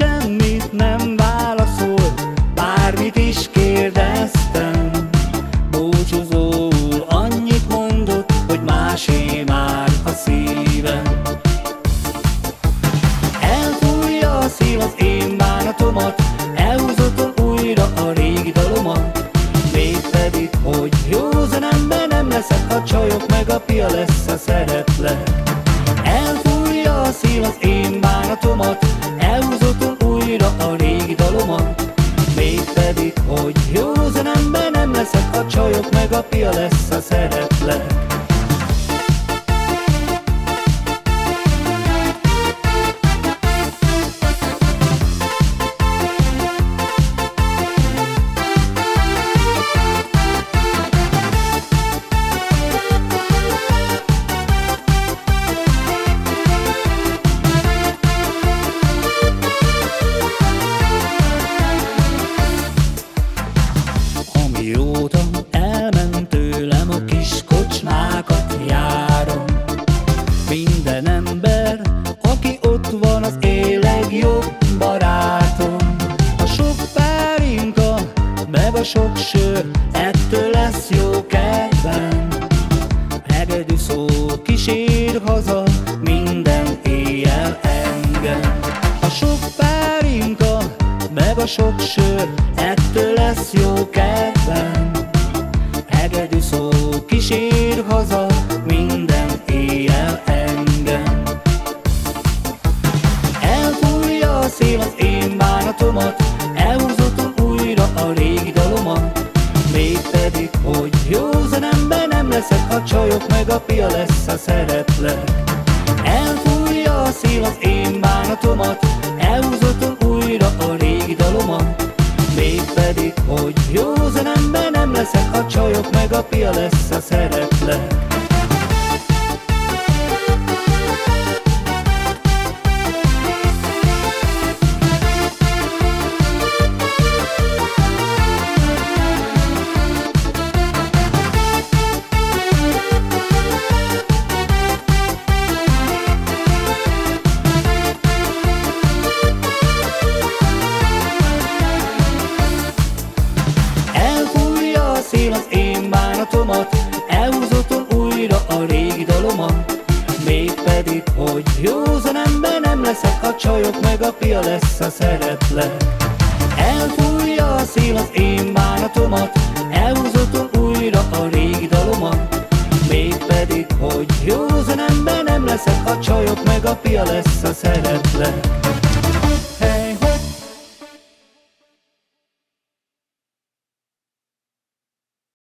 semmit nem válaszol, bármit is kérdeztem. Búcsúzóul annyit mondott, hogy másé már a szívem. Elfújja a szél az én bánatomat, elhúzottam újra a régi dalomat. Mégpedig, hogy jó zenemben nem leszek, a csajok meg a pia lesz a szeretlek. Elfújja a szél az én bánatomat, elhúzottam újra a régi dalomat. Mégpedig, hogy jó zenemben nem leszek, a csajok meg a pia lesz a szeretlek. Mióta elment tőlem, a kis kocsmákat járom. Minden ember, aki ott van, az én legjobb barátom. A sok pálinka, meg a sok sör, ettől lesz jó kedvem. Hegedű szó kísér haza minden éjjel engem. A sok pálinka, meg a sok sör, ettől lesz jó kedvem. Hegedű szó kísér haza minden éjjel engem. Elfújja a szél az én bánatomat, elhúzottam újra a régi dalomat. Mégpedig, hogy jó zenemben nem leszek, a csajok meg a pia lesz a szeretlek. Elfújja a szél az én bánatomat, elhúzottam újra a régi dalomat. Mégpedig, hogy jó zenemben nem leszek, a csajok meg a pia lesz a szeretlek. Elfújja a szél az én bánatomat, elhúzottam újra a régi dalomat. Mégpedig, hogy jó zenemben nem leszek, a csajok meg a pia lesz a szeretlek. Elfújja a szél az én bánatomat, elhúzottam újra a régi dalomat. Mégpedig, hogy jó zenemben nem leszek, a csajok meg a pia lesz a szeretlek.